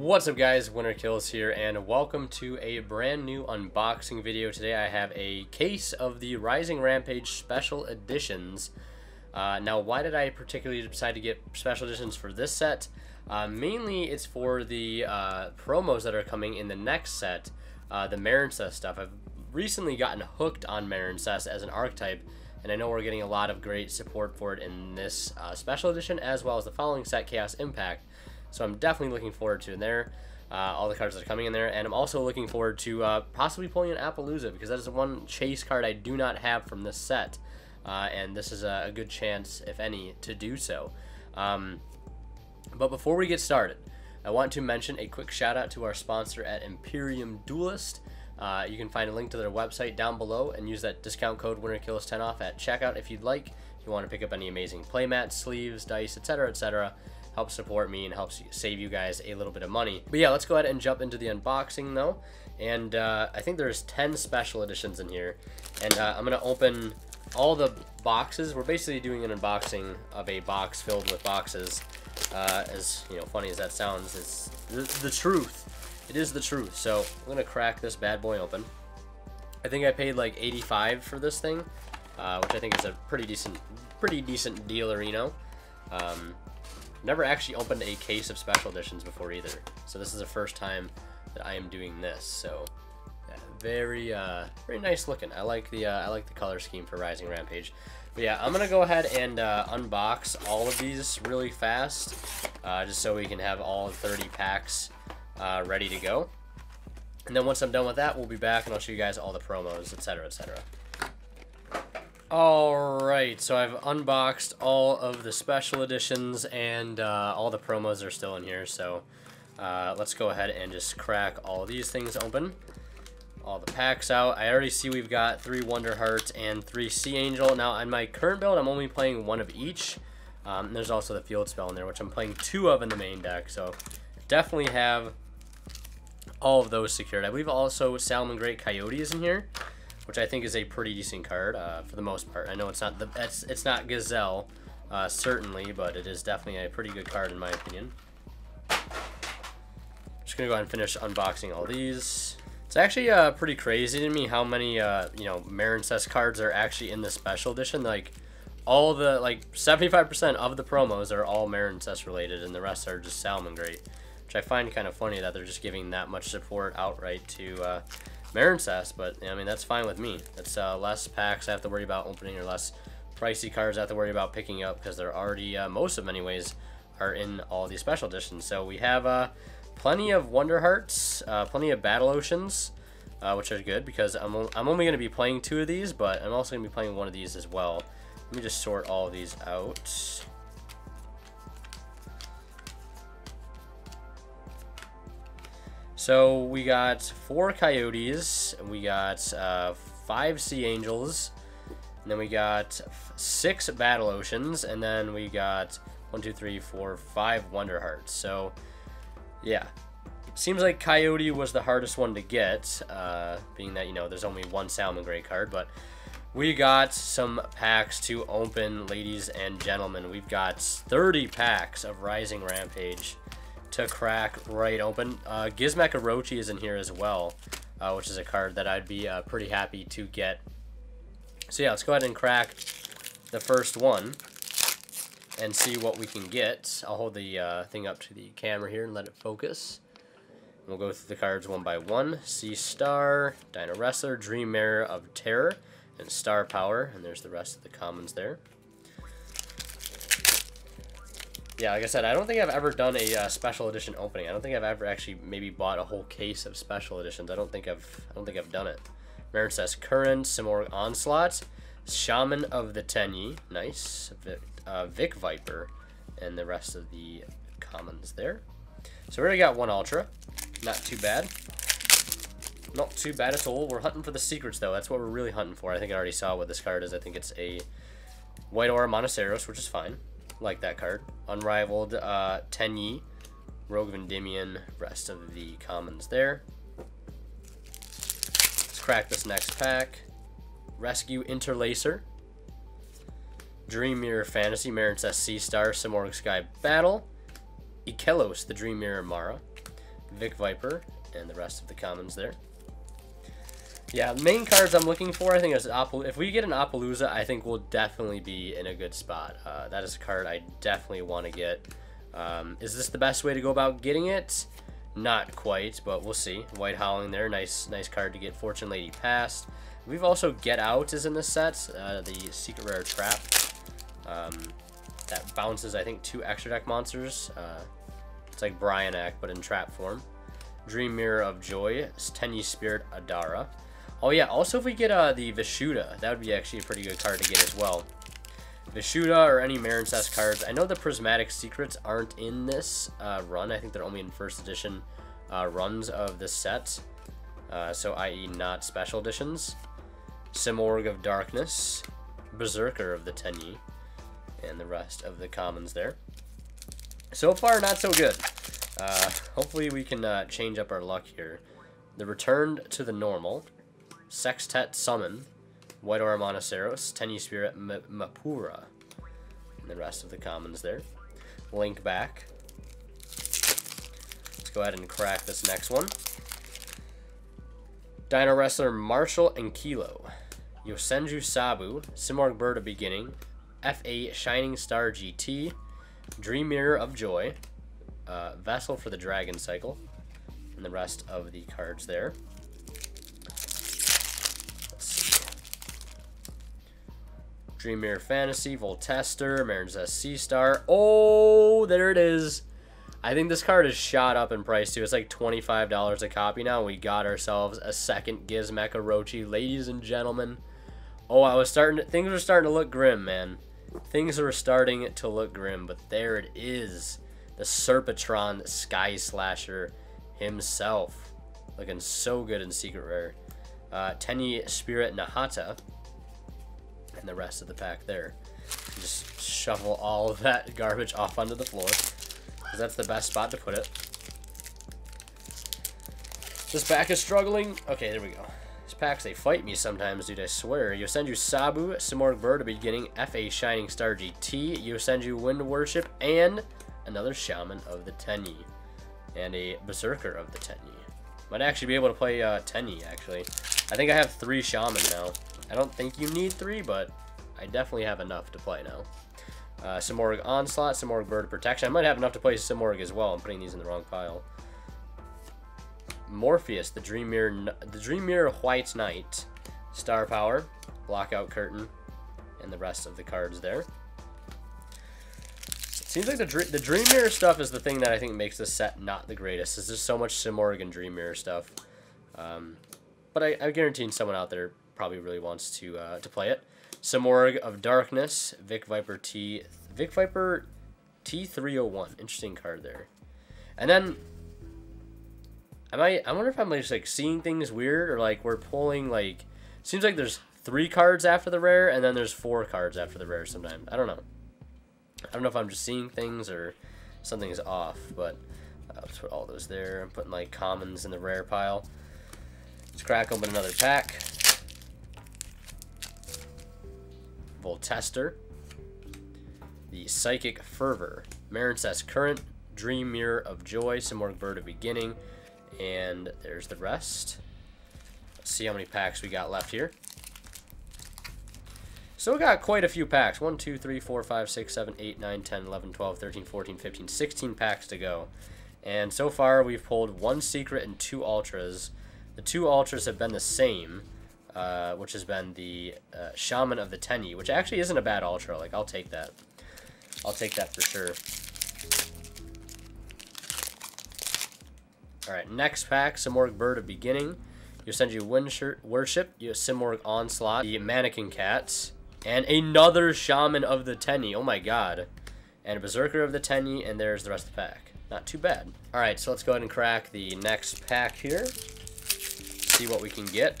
What's up guys, Winter Kills here, and welcome to a brand new unboxing video. Today I have a case of the Rising Rampage Special Editions. Now why did I particularly decide to get Special Editions for this set? Mainly it's for the promos that are coming in the next set, the Marincess stuff. I've recently gotten hooked on Marincess as an archetype, and I know we're getting a lot of great support for it in this Special Edition as well as the following set, Chaos Impact. So I'm definitely looking forward to in there, all the cards that are coming in there. And I'm also looking forward to possibly pulling an Appaloosa, because that is the one chase card I do not have from this set. And this is a good chance, if any, to do so. But before we get started, I want to mention a quick shout out to our sponsor at Imperium Duelist. You can find a link to their website down below and use that discount code WinterKills10 off at checkout if you'd like. If you want to pick up any amazing playmats, sleeves, dice, etc., etc., helps support me and helps save you guys a little bit of money. But yeah, let's go ahead and jump into the unboxing though. And I think there's 10 special editions in here. And I'm gonna open all the boxes. We're basically doing an unboxing of a box filled with boxes. As you know, funny as that sounds, it's the truth. It is the truth. So I'm gonna crack this bad boy open. I think I paid like $85 for this thing, which I think is a pretty decent dealerino. Never actually opened a case of special editions before either, so this is the first time that I am doing this. So yeah, very nice looking. I like the color scheme for Rising Rampage. But yeah, I'm gonna go ahead and unbox all of these really fast, just so we can have all 30 packs ready to go. And then once I'm done with that, we'll be back and I'll show you guys all the promos, etc., etc. Alright, so I've unboxed all of the special editions, and all the promos are still in here, so let's go ahead and just crack all these things open. All the packs out. I already see we've got 3 Wonder Hearts and 3 Sea Angel. Now, on my current build, I'm only playing one of each. There's also the Field Spell in there, which I'm playing 2 of in the main deck, so definitely have all of those secured. I believe also Salamangreat Coyote is in here, which I think is a pretty decent card for the most part. I know it's not it's not Gazelle, certainly, but it is definitely a pretty good card in my opinion. Just gonna go ahead and finish unboxing all these. It's actually pretty crazy to me how many you know, Marincess cards are actually in the special edition. Like all the 75% of the promos are all Marincess related, and the rest are just Salamangreat, which I find kind of funny that they're just giving that much support outright to Marincess, but I mean, that's fine with me. That's less packs I have to worry about opening, or less pricey cards I have to worry about picking up, because they're already, most of them anyways, are in all these special editions. So we have plenty of Wonder Hearts, plenty of Battle Oceans, which are good, because I'm only going to be playing 2 of these, but I'm also going to be playing 1 of these as well. Let me just sort all of these out. So we got 4 Coyotes, and we got 5 Sea Angels, and then we got 6 Battle Oceans, and then we got 5 Wonder Hearts. So yeah, seems like Coyote was the hardest one to get, being that, you know, there's only 1 Salamangreat card, but we got some packs to open, ladies and gentlemen. We've got 30 packs of Rising Rampage to crack right open. Gizmek Orochi is in here as well, which is a card that I'd be pretty happy to get. So yeah, let's go ahead and crack the first one and see what we can get. I'll hold the thing up to the camera here and let it focus. We'll go through the cards one by one. Seastar, Dino Wrestler, Dream Mirror of Terror, and Star Power, and there's the rest of the commons there. Yeah, like I said, I don't think I've ever done a special edition opening. I don't think I've ever actually maybe bought a whole case of special editions. I don't think I've done it. Marincess Current, Simorgh Onslaught, Shaman of the Tenyi, nice, Vic Viper, and the rest of the commons there. So we already got 1 Ultra, not too bad. Not too bad at all. We're hunting for the secrets though. That's what we're really hunting for. I think I already saw what this card is. I think it's a White Aura Monoceros, which is fine. Like that card. Unrivaled, Tenyi, Rogue Vendimian, rest of the commons there. Let's crack this next pack. Rescue Interlacer, Dream Mirror Fantasy, Marincess Seastar, Simorgh Sky Battle, Ikelos, the Dream Mirror Mara, Vic Viper, and the rest of the commons there. Yeah, main cards I'm looking for, I think is Appaloosa. If we get an Appaloosa, I think we'll definitely be in a good spot. That is a card I definitely want to get. Is this the best way to go about getting it? Not quite, but we'll see. White Howling there, nice card to get. Fortune Lady passed. We've also Get Out is in this set, the secret rare trap. That bounces, I think, 2 extra deck monsters. It's like Bryonak, but in trap form. Dream Mirror of Joy, Tenyi Spirit Adara. Oh yeah, also if we get the Vishuddha, that would be actually a pretty good card to get as well. Vishuddha or any Marincess cards. I know the Prismatic Secrets aren't in this run. I think they're only in first edition runs of this set. So i.e. not special editions. Simorgh of Darkness, Berserker of the Tenyi, and the rest of the commons there. So far, not so good. Hopefully we can change up our luck here. The Return to the Normal, Sextet Summon, White Aura Monoceros, Tenyi Spirit Mapura, and the rest of the commons there. Link Back. Let's go ahead and crack this next one. Dino Wrestler Marshall and Kilo, Yosenju Sabu, Simorgh Bird of Beginning, F.A. Shining Star G.T., Dream Mirror of Joy, Vessel for the Dragon Cycle, and the rest of the cards there. Dream Mirror Fantasy, Voltester, Marincess Seastar. Oh, there it is. I think this card is shot up in price too. It's like $25 a copy now. We got ourselves a second Gizmek Orochi, ladies and gentlemen. Oh, I was starting to, things were starting to look grim, man. Things were starting to look grim, but there it is. The Serpatron Sky Slasher himself. Looking so good in Secret Rare. Tenyi Spirit Nahata. And the rest of the pack there. Just shovel all of that garbage off onto the floor, because that's the best spot to put it. This pack is struggling. Okay, there we go. These packs, they fight me sometimes, dude, I swear. Yosenju Sabu, Simorgh Bird of Beginning, F.A. Shining Star GT, Yosenju Wind Worship, and another Shaman of the Tenyi. And a Berserker of the Tenyi. Might actually be able to play Tenyi, actually. I think I have 3 Shaman now. I don't think you need 3, but I definitely have enough to play now. Simorgh Onslaught, Simorgh Bird of Protection. I might have enough to play Simorgh as well. I'm putting these in the wrong pile. Morpheus, the Dream Mirror White Knight, Star Power, Blockout Curtain, and the rest of the cards there. It seems like the Dream Mirror stuff is the thing that I think makes this set not the greatest. There's just so much Simorgh and Dream Mirror stuff. But I guarantee someone out there probably really wants to play it. Simorgh of Darkness, Vic Viper T301, interesting card there. And then I wonder if I'm just like seeing things weird, or like we're pulling, like, seems like there's 3 cards after the rare and then there's 4 cards after the rare sometimes. I don't know if I'm just seeing things or something is off, but let's put all those there. I'm putting like commons in the rare pile. Let's crack open another pack. Voltester, the Psychic Fervor, Marincess Current, Dream Mirror of Joy, Simorgh Bird of Beginning, and there's the rest. Let's see how many packs we got left here. So we got quite a few packs. 1, 2, 3, 4, 5, 6, 7, 8, 9, 10, 11, 12, 13, 14, 15, 16 packs to go. And so far we've pulled 1 secret and 2 ultras. The 2 ultras have been the same. Which has been the Shaman of the Tenyi, which actually isn't a bad ultra. Like, I'll take that. I'll take that for sure. Alright, next pack, Simorgh Bird of Beginning, Yosenju Wind Worship, Simorgh Onslaught, the Mannequin Cats, and another Shaman of the Tenyi, oh my god, and a Berserker of the Tenyi, and there's the rest of the pack. Not too bad. Alright, so let's go ahead and crack the next pack here, see what we can get.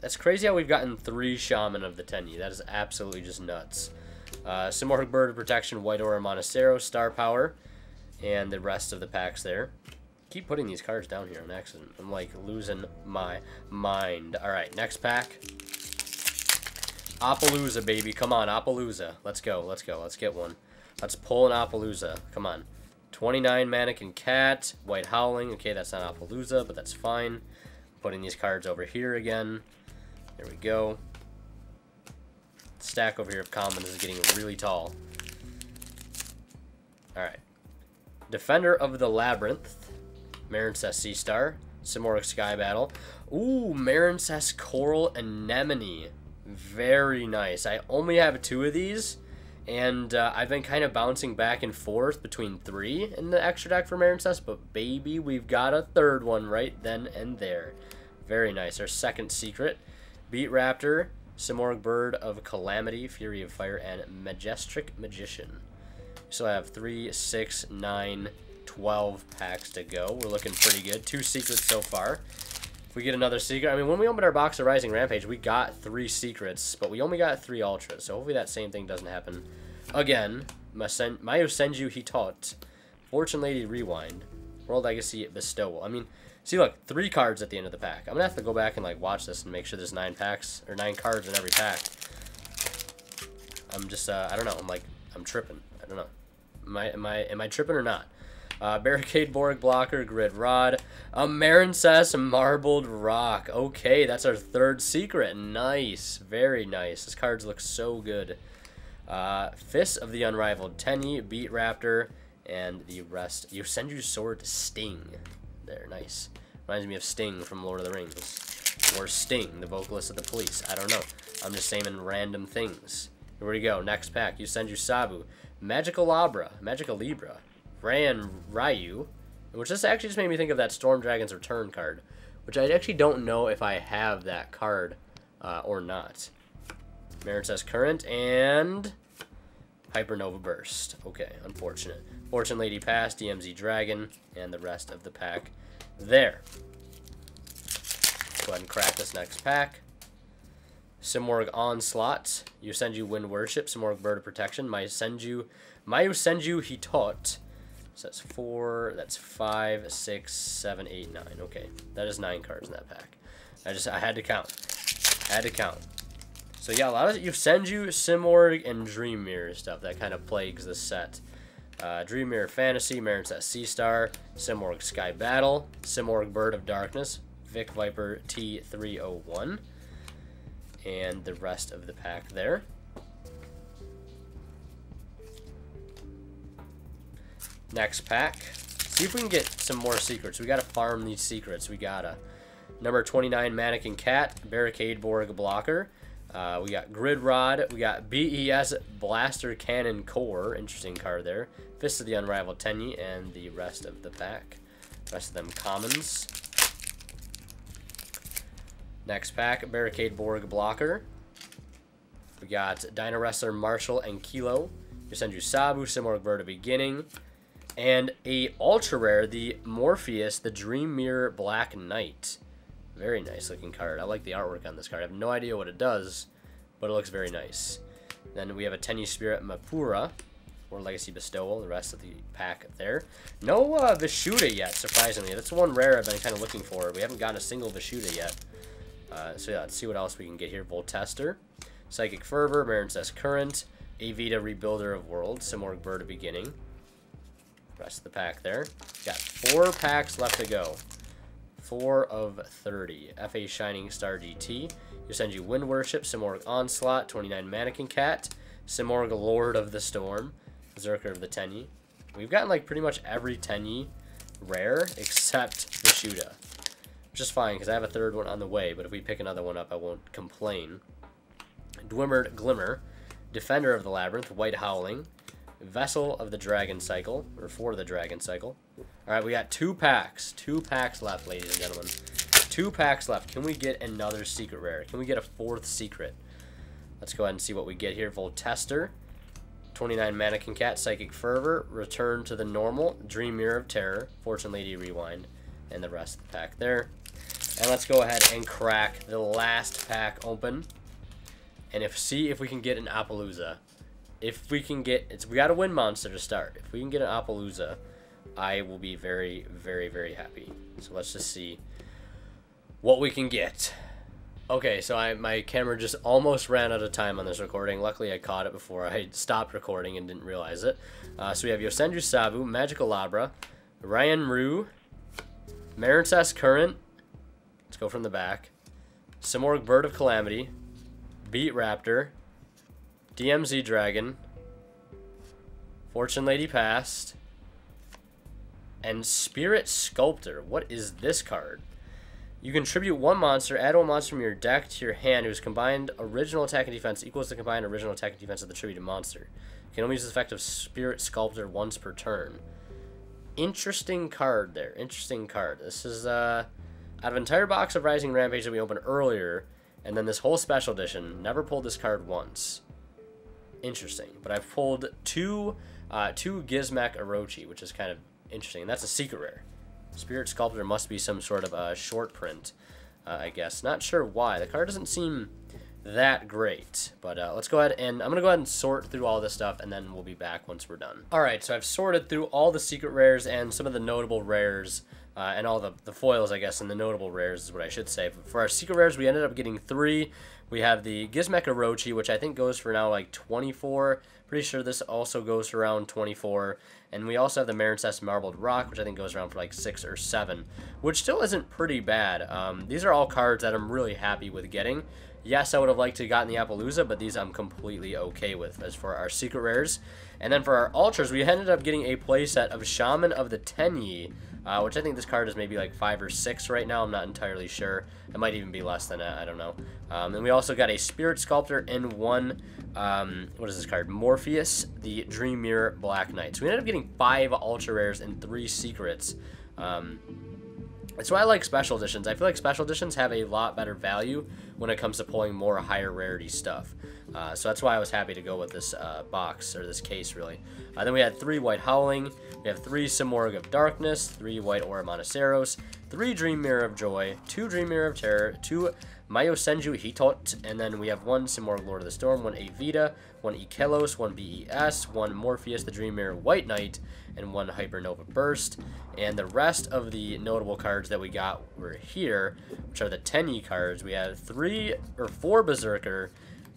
That's crazy how we've gotten 3 Shaman of the Tenyi. That is absolutely just nuts. Simorgh Bird of Protection, White Aura Monocero, Star Power, and the rest of the packs there. Keep putting these cards down here on accident. I'm like losing my mind. Alright, next pack. Appaloosa, baby. Come on, Appaloosa. Let's go. Let's get one. Let's pull an Appaloosa. Come on. 29 Mannequin Cat, White Howling. Okay, that's not Appaloosa, but that's fine. Putting these cards over here again. There we go. Stack over here of commons is getting really tall. Alright. Defender of the Labyrinth, Marincess Seastar, Simorgh Sky Battle. Ooh, Marincess Coral Anemone. Very nice. I only have two of these, and I've been kind of bouncing back and forth between three in the extra deck for Marincess, but baby, we've got a third one right then and there. Very nice. Our second secret, Beat Raptor, Simorgh Bird of Calamity, Fury of Fire, and Majestic Magician. So I have 3, 6, 9, 12 packs to go. We're looking pretty good. Two secrets so far. If we get another secret, I mean, when we opened our box of Rising Rampage, we got 3 secrets, but we only got 3 ultras. So hopefully that same thing doesn't happen again. My Yosenju Hitot, Fortune Lady Rewind, World Legacy Bestowal. I mean, see, look, 3 cards at the end of the pack. I'm gonna have to go back and like watch this and make sure there's 9 packs or 9 cards in every pack. I'm just, I don't know. I'm tripping. I don't know. Am I tripping or not? Barricade, Borg, Blocker, Grid Rod, a Marincess Marbled Rock. Okay, that's our third secret. Nice. Very nice. These cards look so good. Fists of the Unrivaled Tenyi, Beat Raptor, and the rest. Yosenju Sword Sting. There, nice. Reminds me of Sting from Lord of the Rings. Or Sting, the vocalist of the Police. I don't know. I'm just saying random things. Here we go. Next pack. Yosenju Sabu. Magicalibra, Ran Ryu, which this actually just made me think of that Storm Dragon's Return card, which I actually don't know if I have that card or not. Marincess Current and Hypernova Burst. Okay, unfortunate. Fortune Lady Pass, DMZ Dragon, and the rest of the pack there. Go ahead and crack this next pack. Simorgh Onslaught, Yosenju Wind Worship, Simorgh Bird of Protection, my Yosenju Hitot. So that's 4, that's 5, 6, 7, 8, 9. Okay, that is 9 cards in that pack. I had to count. So yeah, a lot of Yosenju, Simorgh, and Dream Mirror stuff that kind of plagues this set. Dream Mirror Fantasy, Marincess Seastar, Simorgh Sky Battle, Simorgh Bird of Darkness, Vic Viper T301. And the rest of the pack there. Next pack. See if we can get some more secrets. We gotta farm these secrets. We gotta. Number 29 Mannequin Cat, Barricade Borg Blocker. We got Grid Rod. We got BES Blaster Cannon Core. Interesting card there. Fist of the Unrivaled Tenyi and the rest of the pack. Rest of them commons. Next pack, Barricade Borg Blocker. We got Dino Wrestler Marshall and Kilo. Yosenju Sabu, Simorgh Bird of Beginning. And a ultra rare, the Morpheus, the Dream Mirror Black Knight. Very nice looking card. I like the artwork on this card. I have no idea what it does, but it looks very nice. Then we have a Tenyi Spirit Mapura, or Legacy Bestowal, the rest of the pack there. No Vishuddha yet, surprisingly. That's one rare I've been kind of looking for. We haven't gotten a single Vishuddha yet. So yeah, let's see what else we can get here. Voltester, Psychic Fervor, Marincess Current, Avita Rebuilder of Worlds, Simorgh Bird of Beginning. Rest of the pack there. Got 4 packs left to go. 4 of 30. F.A. Shining Star G.T., Yosenju Wind Worship, Simorgh Onslaught, 29 Mannequin Cat, Simorgh Lord of the Storm, Berserker of the Tenyi. We've gotten like pretty much every Tenyi rare except Vishuddha. Just fine, because I have a third one on the way, but if we pick another one up, I won't complain. Dwimmered Glimmer, Defender of the Labyrinth, White Howling, Vessel of the Dragon Cycle, or for the Dragon Cycle. Alright, we got 2 packs. 2 packs left, ladies and gentlemen. 2 packs left. Can we get another secret rare? Can we get a 4th secret? Let's go ahead and see what we get here. Voltester, 29 Mannequin Cat, Psychic Fervor, Return to the Normal, Dream Mirror of Terror, Fortune Lady Rewind, and the rest of the pack there. And let's go ahead and crack the last pack open, and see if we can get an Appaloosa. If we can get, we got a Wind Monster to start. If we can get an Appaloosa, I will be very, very, very happy. So let's just see what we can get. Okay, so my camera just almost ran out of time on this recording. Luckily, I caught it before I stopped recording and didn't realize it. So we have Yosenju Sabu, Magicalabra, Ryanru, Marincess Current. Let's go from the back. Simorgh Bird of Calamity, Beat Raptor, DMZ Dragon, Fortune Lady Past, and Spirit Sculptor. What is this card? You can tribute one monster, add one monster from your deck to your hand whose combined original attack and defense equals the combined original attack and defense of the tributed monster. You can only use the effect of Spirit Sculptor once per turn. Interesting card there. Interesting card. This is out of an entire box of Rising Rampage that we opened earlier, and then this whole special edition. Never pulled this card once. Interesting. But I've pulled two Gizmek Orochi, which is kind of interesting. And that's a secret rare. Spirit Sculptor must be some sort of a short print, I guess. Not sure why. The card doesn't seem that great, but let's go ahead and I'm going to go ahead and sort through all this stuff, and then we'll be back once we're done. All right, so I've sorted through all the secret rares and some of the notable rares, and all the foils, I guess, and the notable rares is what I should say. But for our secret rares, we ended up getting 3. We have the Gizmek Orochi, which I think goes for now like 24. Pretty sure this also goes for around 24. And we also have the Marincess Marbled Rock, which I think goes around for like 6 or 7, which still isn't pretty bad. These are all cards that I'm really happy with getting. Yes, I would have liked to have gotten the Appaloosa, but these I'm completely okay with as for our secret rares. And then for our ultras, we ended up getting a playset of Shaman of the Tenyi, which I think this card is maybe like 5 or 6 right now. I'm not entirely sure. It might even be less than that. I don't know. And we also got a Spirit Sculptor and one, what is this card? Morpheus, the Dream Mirror Black Knight. So we ended up getting 5 ultra rares and 3 secrets. That's why I like special editions. I feel like special editions have a lot better value when it comes to pulling more higher rarity stuff. So that's why I was happy to go with this box, or this case, really. Then we had 3 White Howling. We have 3 Simorgh of Darkness, 3 White Aura Monoceros, 3 Dream Mirror of Joy, 2 Dream Mirror of Terror, 2 Yosenju Hitot, and then we have 1 Simorgh Lord of the Storm, 1 Avita, 1 Ikelos, 1 BES, 1 Morpheus, the Dream Mirror White Knight, and 1 Hypernova Burst. And the rest of the notable cards that we got were here, which are the Tenyi cards. We had 4 Berserker,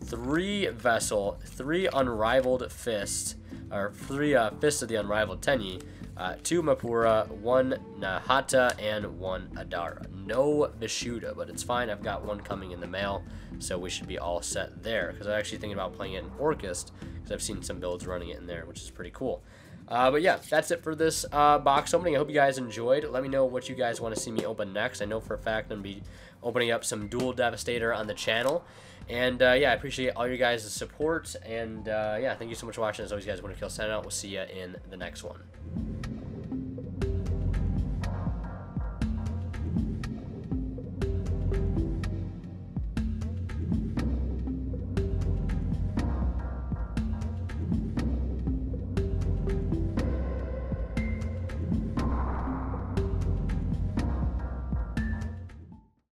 3 Vessel, 3 Unrivaled Fist, or 3 Fists of the Unrivaled Tenyi, 2 Mapura, 1 Nahata, and 1 Adara. No Vishuddha, but it's fine. I've got one coming in the mail, so we should be all set there. Because I'm actually thinking about playing it in Orcist, because I've seen some builds running it in there, which is pretty cool. But yeah, that's it for this box opening. I hope you guys enjoyed. Let me know what you guys want to see me open next. I know for a fact I'm going to be opening up some Dual Devastator on the channel. And yeah, I appreciate all your guys' support. And yeah, thank you so much for watching. As always, guys, Winterkill signing out. We'll see you in the next one.